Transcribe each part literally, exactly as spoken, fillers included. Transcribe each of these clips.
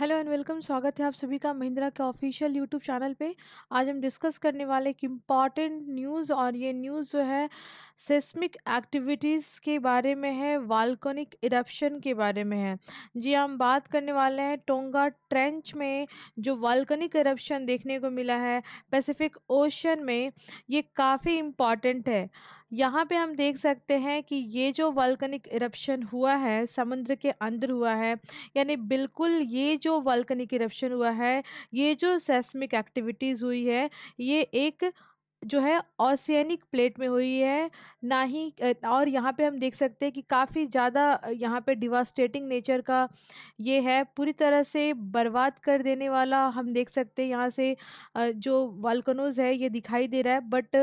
Hello and welcome, स्वागत है आप सभी का महिंद्रा के ऑफिशियल यूट्यूब चैनल पे। आज हम डिस्कस करने वाले एक इम्पॉर्टेंट न्यूज़, और ये न्यूज़ जो है सेस्मिक एक्टिविटीज़ के बारे में है, वाल्कोनिक इरप्शन के बारे में है। जी, हम बात करने वाले हैं टोंगा ट्रेंच में जो वाल्कोनिक इरप्शन देखने को मिला है पैसिफिक ओशन में। ये काफ़ी इम्पॉर्टेंट है। यहाँ पे हम देख सकते हैं कि ये जो वाल्कनिक इरप्शन हुआ है समुद्र के अंदर हुआ है, यानी बिल्कुल ये जो वाल्कनिक इरप्शन हुआ है, ये जो सेस्मिक एक्टिविटीज़ हुई है, ये एक जो है ओशियनिक प्लेट में हुई है ना ही। और यहाँ पे हम देख सकते हैं कि काफ़ी ज़्यादा यहाँ पे डिवास्टेटिंग नेचर का ये है, पूरी तरह से बर्बाद कर देने वाला। हम देख सकते हैं यहाँ से जो वाल्कनोज़ है ये दिखाई दे रहा है, बट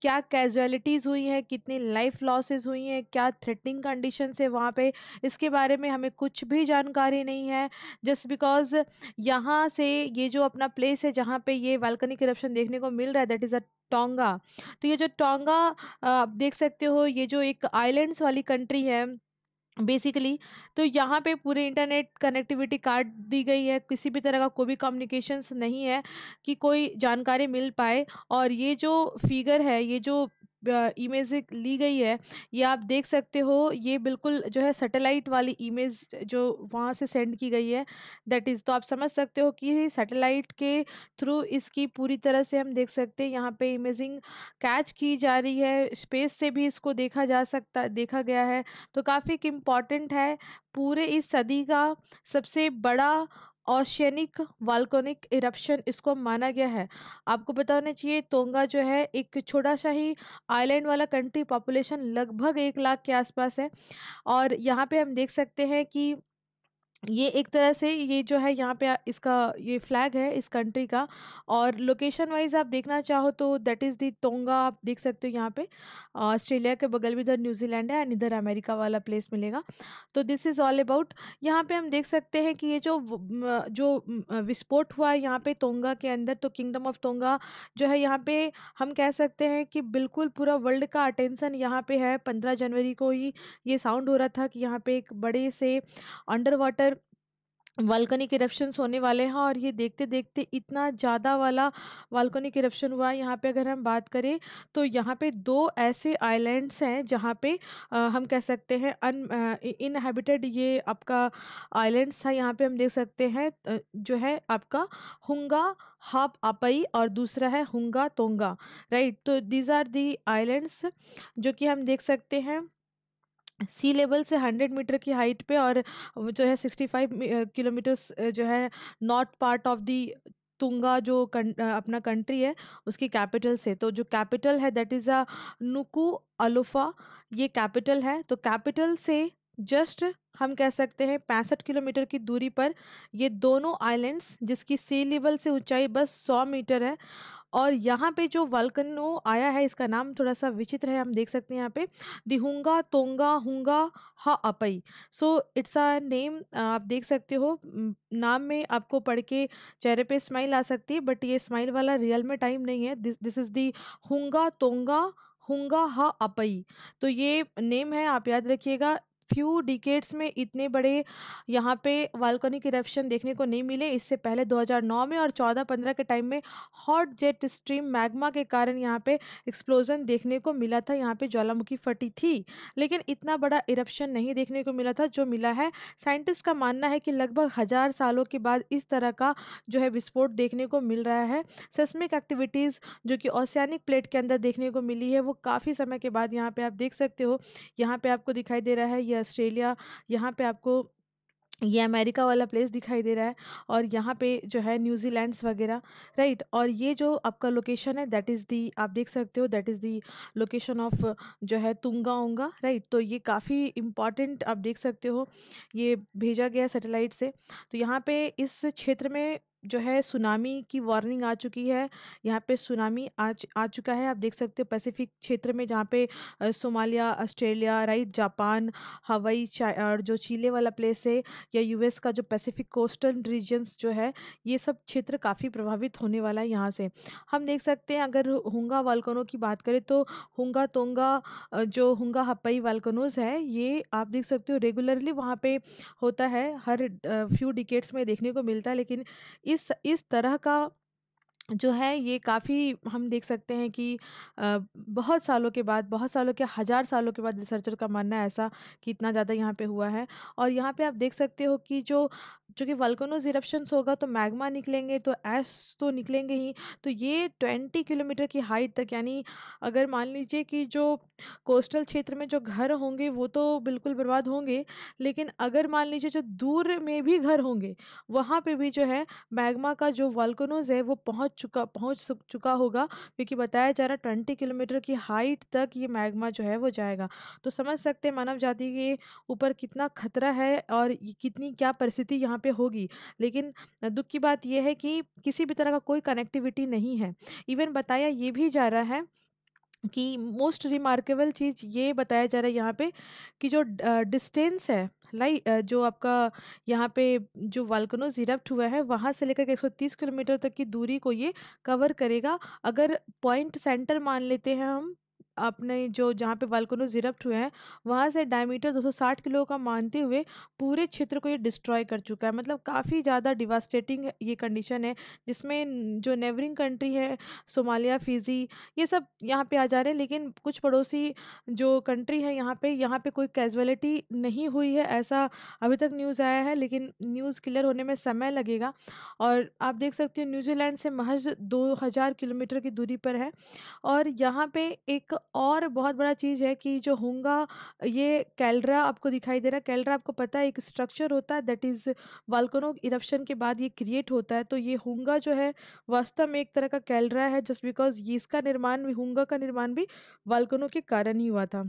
क्या कैजुअलिटीज़ हुई है, कितनी लाइफ लॉसेस हुई हैं, क्या थ्रेटनिंग कंडीशन है वहाँ पे, इसके बारे में हमें कुछ भी जानकारी नहीं है। जस्ट बिकॉज यहाँ से ये जो अपना प्लेस है जहाँ पे ये वाल्कनिक इरप्शन देखने को मिल रहा है, दैट इज़ अ टोंगा। तो ये जो टोंगा आप देख सकते हो, ये जो एक आइलैंड्स वाली कंट्री है बेसिकली, तो यहाँ पे पूरे इंटरनेट कनेक्टिविटी काट दी गई है, किसी भी तरह का कोई भी कम्युनिकेशंस नहीं है कि कोई जानकारी मिल पाए। और ये जो फिगर है, ये जो इमेज ली गई है, ये आप देख सकते हो, ये बिल्कुल जो है सैटेलाइट वाली इमेज जो वहाँ से सेंड की गई है, दैट इज़। तो आप समझ सकते हो कि सैटेलाइट के थ्रू इसकी पूरी तरह से हम देख सकते हैं यहाँ पे इमेजिंग कैच की जा रही है, स्पेस से भी इसको देखा जा सकता देखा गया है। तो काफ़ी इम्पॉर्टेंट है, पूरे इस सदी का सबसे बड़ा ओशियनिक वाल्कोनिक इरप्शन इसको माना गया है। आपको पता होना चाहिए टोंगा जो है एक छोटा सा ही आइलैंड वाला कंट्री, पॉपुलेशन लगभग एक लाख के आसपास है। और यहाँ पे हम देख सकते हैं कि ये एक तरह से ये जो है यहाँ पे इसका ये फ्लैग है इस कंट्री का। और लोकेशन वाइज आप देखना चाहो तो दैट इज़ दी टोंगा, आप देख सकते हो यहाँ पे ऑस्ट्रेलिया के बगल में इधर न्यूजीलैंड है एंड इधर अमेरिका वाला प्लेस मिलेगा। तो दिस इज़ ऑल अबाउट। यहाँ पे हम देख सकते हैं कि ये जो जो विस्फोट हुआ है यहाँ पे टोंगा के अंदर, तो किंगडम ऑफ टोंगा जो है यहाँ पे हम कह सकते हैं कि बिल्कुल पूरा वर्ल्ड का अटेंसन यहाँ पर है। पंद्रह जनवरी को ही ये साउंड हो रहा था कि यहाँ पर एक बड़े से अंडर वाटर वाल्कनिक इरप्शंस होने वाले हैं, और ये देखते देखते इतना ज़्यादा वाला वाल्कनिक इरप्शन हुआ। यहाँ पे अगर हम बात करें तो यहाँ पे दो ऐसे आइलैंड्स हैं जहाँ पे आ, हम कह सकते हैं अन इनहैबिटेड ये आपका आइलैंड्स था। यहाँ पे हम देख सकते हैं जो है आपका हुंगा हापाई और दूसरा है हुंगा तोंगा, राइट। तो दीज आर दी आइलैंड्स जो कि हम देख सकते हैं सी लेवल से हंड्रेड मीटर की हाइट पे, और जो है सिक्सटी फाइव किलोमीटर्स जो है north part of the Tonga जो कं, अपना कंट्री है उसकी कैपिटल से। तो जो कैपिटल है दैट इज़ अ नुकु'अलोफा, ये कैपिटल है। तो कैपिटल से जस्ट हम कह सकते हैं पैंसठ किलोमीटर की दूरी पर ये दोनों आइलैंड्स, जिसकी सी लेवल से ऊंचाई बस सौ मीटर है। और यहाँ पे जो वाल्कनो आया है इसका नाम थोड़ा सा विचित्र है, हम देख सकते हैं यहाँ पे दी Hunga Tonga Hunga हाअपाई। So it's a name, आप देख सकते हो नाम में आपको पढ़ के चेहरे पे स्माइल आ सकती है, बट ये स्माइल वाला रियल में टाइम नहीं है। This this is the Hunga Tonga Hunga Ha'apai. तो ये नेम है, आप याद रखिएगा। फ्यू डिकेड्स में इतने बड़े यहाँ पे वाल्कनिक इरप्शन देखने को नहीं मिले। इससे पहले दो हज़ार नौ में और चौदह पंद्रह के टाइम में हॉट जेट स्ट्रीम मैग्मा के कारण यहाँ पे एक्सप्लोजन देखने को मिला था, यहाँ पे ज्वालामुखी फटी थी, लेकिन इतना बड़ा इरप्शन नहीं देखने को मिला था जो मिला है। साइंटिस्ट का मानना है कि लगभग हज़ार सालों के बाद इस तरह का जो है विस्फोट देखने को मिल रहा है। सेस्मिक एक्टिविटीज़ जो कि ओशियानिक प्लेट के अंदर देखने को मिली है वो काफ़ी समय के बाद, यहाँ पर आप देख सकते हो, यहाँ पर आपको दिखाई दे रहा है ऑस्ट्रेलिया, यहाँ पे आपको ये अमेरिका वाला प्लेस दिखाई दे रहा है, और यहाँ पे जो है न्यूजीलैंड्स वगैरह, राइट। और ये जो आपका लोकेशन है दैट इज़ दी, आप देख सकते हो that is the location of जो है टोंगा होंगा, राइट। तो ये काफ़ी इम्पॉर्टेंट, आप देख सकते हो ये भेजा गया सैटेलाइट से। तो यहाँ पे इस क्षेत्र में जो है सुनामी की वार्निंग आ चुकी है। यहाँ पे सुनामी आ आ चुका है। आप देख सकते हो पैसिफिक क्षेत्र में, जहाँ पे सोमालिया, ऑस्ट्रेलिया, राइट, जापान, हवाई और जो चिले वाला प्लेस है या यूएस का जो पैसिफिक कोस्टल रीजन्स जो है, ये सब क्षेत्र काफ़ी प्रभावित होने वाला है। यहाँ से हम देख सकते हैं, अगर हुंगा वाल्कनों की बात करें तो हुंगा तोंगा, जो हुंगा हपाई वाल्कनोज़ है, ये आप देख सकते हो रेगुलरली वहाँ पर होता है, हर फ्यू डिकेट्स में देखने को मिलता है। लेकिन इस इस तरह का जो है ये काफ़ी हम देख सकते हैं कि बहुत सालों के बाद, बहुत सालों के हज़ार सालों के बाद रिसर्चर का मानना है ऐसा कि इतना ज़्यादा यहाँ पे हुआ है। और यहाँ पे आप देख सकते हो कि जो जो कि वल्कनोज इरप्शंस होगा तो मैग्मा निकलेंगे, तो ऐश तो निकलेंगे ही। तो ये बीस किलोमीटर की हाइट तक, यानी अगर मान लीजिए कि जो कोस्टल क्षेत्र में जो घर होंगे वो तो बिल्कुल बर्बाद होंगे, लेकिन अगर मान लीजिए जो दूर में भी घर होंगे वहाँ पे भी जो है मैग्मा का जो वल्कनोज है वो पहुँच चुका पहुँच चुका होगा, क्योंकि बताया जा रहा है बीस किलोमीटर की हाइट तक ये मैग्मा जो है वो जाएगा। तो समझ सकते हैं मानव जाति के ऊपर कितना खतरा है और कितनी क्या परिस्थिति यहाँ पे होगी। लेकिन दुख की बात यह है कि किसी भी तरह का कोई कनेक्टिविटी नहीं है। इवन बताया ये भी जा रहा है कि मोस्ट रिमार्केबल चीज़ ये बताया जा रहा है यहाँ पे कि जो डिस्टेंस है, लाइक जो आपका यहाँ पे जो वाल्कनोज इरप्ट हुआ है वहाँ से लेकर के एक सौ तीस किलोमीटर तक की दूरी को ये कवर करेगा। अगर पॉइंट सेंटर मान लेते हैं हम अपने, जो जहाँ पे वाल्कनोज इरप्ट हुए हैं वहाँ से डायमीटर दो सौ साठ किलो का मानते हुए पूरे क्षेत्र को ये डिस्ट्रॉय कर चुका है। मतलब काफ़ी ज़्यादा डिवास्टेटिंग ये कंडीशन है, जिसमें जो नेबरिंग कंट्री है सोमालिया, फिजी, ये सब यहाँ पे आ जा रहे हैं। लेकिन कुछ पड़ोसी जो कंट्री है यहाँ पे यहाँ पे कोई कैजुअलिटी नहीं हुई है ऐसा अभी तक न्यूज़ आया है, लेकिन न्यूज़ क्लियर होने में समय लगेगा। और आप देख सकते हो न्यूजीलैंड से महज दो हज़ार किलोमीटर की दूरी पर है। और यहाँ पर एक और बहुत बड़ा चीज़ है कि जो हुंगा, ये कैल्ड्रा आपको दिखाई दे रहा है। कैल्ड्रा आपको पता है एक स्ट्रक्चर होता है, दैट इज़ वाल्कनो इरप्शन के बाद ये क्रिएट होता है। तो ये हुंगा जो है वास्तव में एक तरह का कैल्ड्रा है, जस्ट बिकॉज इसका निर्माण भी, हुंगा का निर्माण भी वाल्कनो के कारण ही हुआ था।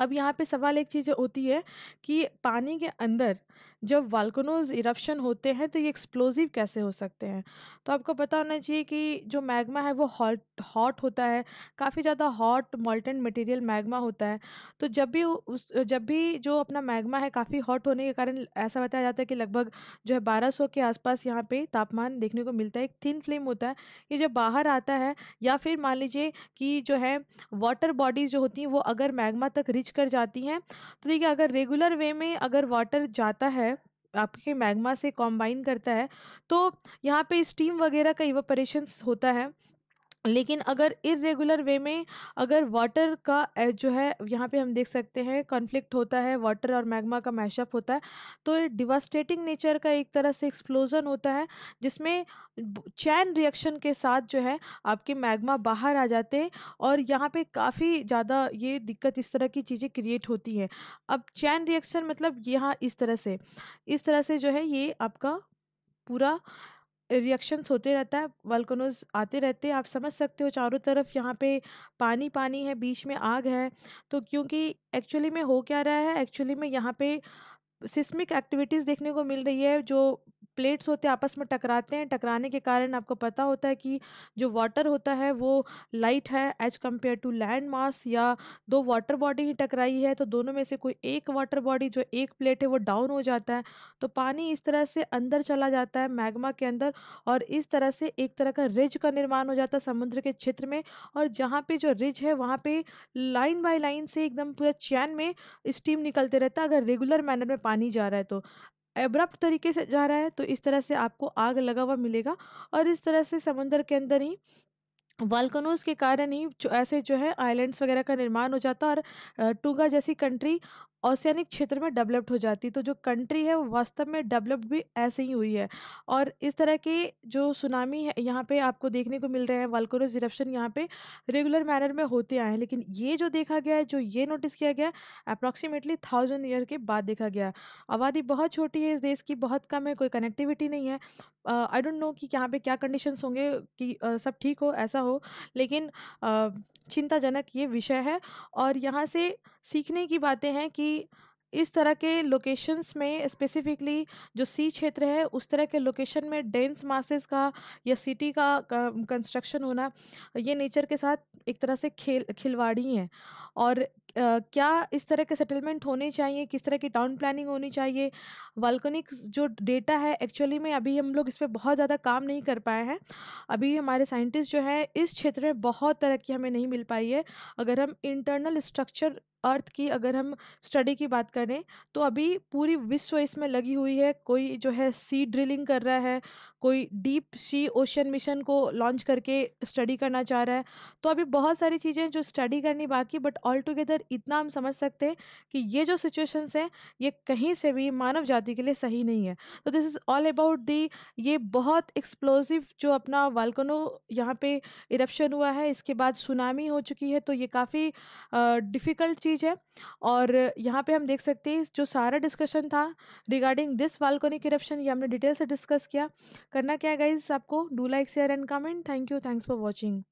अब यहाँ पे सवाल एक चीज़ होती है कि पानी के अंदर जब वाल्कनोज इरप्शन होते हैं तो ये एक्सप्लोजिव कैसे हो सकते हैं। तो आपको पता होना चाहिए कि जो मैग्मा है वो हॉट हॉट होता है, काफ़ी ज़्यादा हॉट मॉल्टेन मटेरियल मैग्मा होता है। तो जब भी उस जब भी जो अपना मैग्मा है काफ़ी हॉट होने के कारण, ऐसा बताया जाता है कि लगभग जो है बारह सौ के आसपास यहाँ पर तापमान देखने को मिलता है। एक थिन फिल्म होता है, ये जब बाहर आता है, या फिर मान लीजिए कि जो है वाटर बॉडीज़ जो होती हैं वो अगर मैग्मा तक रिच कर जाती हैं, तो देखिए अगर रेगुलर वे में अगर वाटर जाता है आपके मैग्मा से कॉम्बाइन करता है तो यहाँ पे स्टीम वगैरह का इवेपोरेशंस होता है। लेकिन अगर इरेगुलर वे में अगर वाटर का जो है यहाँ पे हम देख सकते हैं कॉन्फ्लिक्ट होता है, वाटर और मैग्मा का मैशअप होता है, तो ये डिवास्टेटिंग नेचर का एक तरह से एक्सप्लोजन होता है, जिसमें चैन रिएक्शन के साथ जो है आपके मैग्मा बाहर आ जाते हैं। और यहाँ पे काफ़ी ज़्यादा ये दिक्कत, इस तरह की चीज़ें क्रिएट होती हैं। अब चैन रिएक्शन मतलब यहाँ इस तरह से इस तरह से जो है ये आपका पूरा रिएक्शंस होते रहता है, वाल्कनोज आते रहते हैं। आप समझ सकते हो चारों तरफ यहाँ पे पानी पानी है, बीच में आग है। तो क्योंकि एक्चुअली में हो क्या रहा है, एक्चुअली में यहाँ पे सिस्मिक एक्टिविटीज़ देखने को मिल रही है। जो प्लेट्स होते हैं आपस में टकराते हैं, टकराने के कारण आपको पता होता है कि जो वाटर होता है वो लाइट है as compare to land mass. या दो वाटर बॉडी ही टकराई है तो दोनों में से कोई एक वाटर बॉडी, जो एक प्लेट है, वो डाउन हो जाता है। तो पानी इस तरह से अंदर चला जाता है मैग्मा के अंदर, और इस तरह से एक तरह का रिज का निर्माण हो जाता है समुद्र के क्षेत्र में। और जहाँ पर जो रिज है वहाँ पर लाइन बाई लाइन से एकदम पूरा चैन में स्टीम निकलते रहता है, अगर रेगुलर मैनर में पानी जा रहा है तो। एब्रप्ट तरीके से जा रहा है तो इस तरह से आपको आग लगा हुआ मिलेगा। और इस तरह से समुद्र के अंदर ही वाल्कनोज के कारण ही जो ऐसे जो है आइलैंड्स वगैरह का निर्माण हो जाता है, और टोंगा जैसी कंट्री ओशियनिक क्षेत्र में डेवलप्ड हो जाती। तो जो कंट्री है वो वास्तव में डेवलप्ड भी ऐसे ही हुई है। और इस तरह के जो सुनामी है यहाँ पे आपको देखने को मिल रहे हैं, वाल्कनोज इरप्शन यहाँ पे रेगुलर मैनर में होते आए हैं। लेकिन ये जो देखा गया है, जो ये नोटिस किया गया है, अप्रॉक्सीमेटली थाउजेंड ईयर के बाद देखा गया है। आबादी बहुत छोटी है इस देश की, बहुत कम है, कोई कनेक्टिविटी नहीं है। आई डोंट नो कि यहाँ पर क्या कंडीशंस होंगे कि uh, सब ठीक हो ऐसा हो, लेकिन uh, चिंताजनक ये विषय है। और यहाँ से सीखने की बातें हैं कि इस तरह के लोकेशंस में स्पेसिफिकली जो सी क्षेत्र है उस तरह के लोकेशन में डेंस मासेस का या सिटी का कंस्ट्रक्शन होना ये नेचर के साथ एक तरह से खेल खिलवाड़ी है। और Uh, क्या इस तरह के सेटलमेंट होने चाहिए, किस तरह की टाउन प्लानिंग होनी चाहिए, वल्कनिक जो डेटा है एक्चुअली में अभी हम लोग इस पर बहुत ज़्यादा काम नहीं कर पाए हैं। अभी हमारे साइंटिस्ट जो है इस क्षेत्र में बहुत तरह की हमें नहीं मिल पाई है। अगर हम इंटरनल स्ट्रक्चर अर्थ की अगर हम स्टडी की बात करें तो अभी पूरी विश्व इसमें लगी हुई है। कोई जो है सी ड्रिलिंग कर रहा है, कोई डीप सी ओशन मिशन को लॉन्च करके स्टडी करना चाह रहा है। तो अभी बहुत सारी चीज़ें जो स्टडी करनी बाकी, बट ऑल टुगेदर इतना हम समझ सकते हैं कि ये जो सिचुएशंस हैं ये कहीं से भी मानव जाति के लिए सही नहीं है। तो this is all about the ये बहुत एक्सप्लोजिव जो अपना वाल्कनो यहाँ पे इरप्शन हुआ है, इसके बाद सुनामी हो चुकी है। तो ये काफ़ी डिफ़िकल्ट uh, है। और यहाँ पे हम देख सकते हैं जो सारा डिस्कशन था रिगार्डिंग दिस वाल्कोनिक इरप्शन ये हमने डिटेल से डिस्कस किया। करना क्या गाइस, आपको do like share and comment. Thank you, thanks for watching.